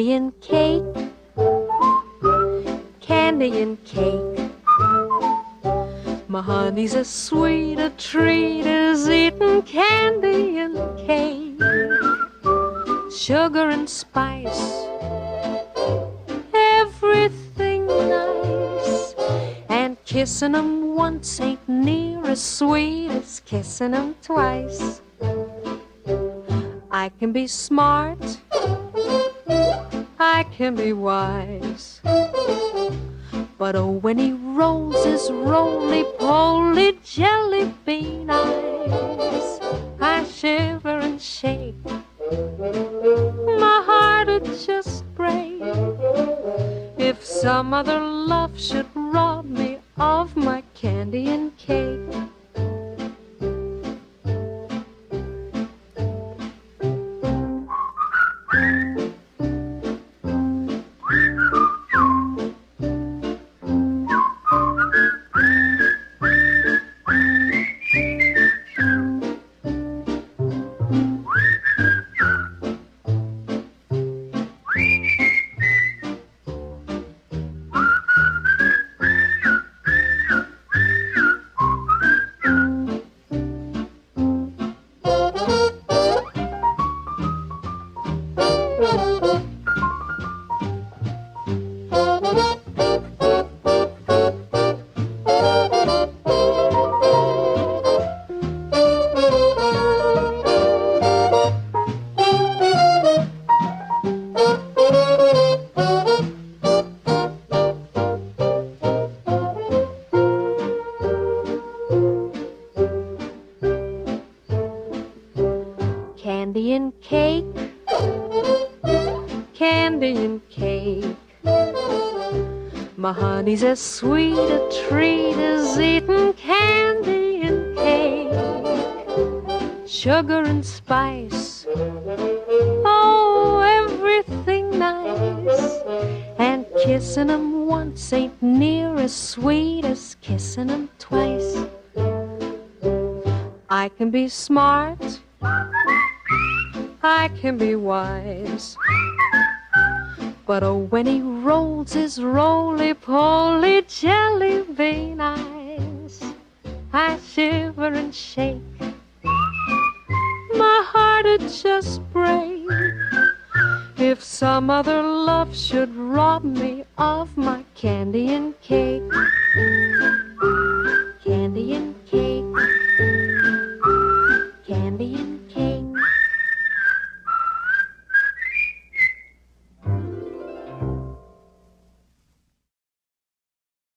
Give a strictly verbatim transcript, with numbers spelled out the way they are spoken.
Candy and cake, candy and cake. My honey's as sweet a treat as eating candy and cake. Sugar and spice, everything nice. And kissing 'em once ain't near as sweet as kissing 'em twice. I can be smart, I can be wise, but oh, when he rolls his roly-poly jelly bean eyes, I shiver and shake, my heart'd just break. If some other love should rob me of my candy and cake. Candy and cake, candy and cake. My honey's as sweet a treat as eating candy and cake. Sugar and spice, oh, everything nice. And kissing 'em once ain't near as sweet as kissing 'em twice. I can be smart, I can be wise, but oh, when he rolls his roly-poly jelly bean eyes, I shiver and shake, my heart'd just break. If some other love should rob me of my candy and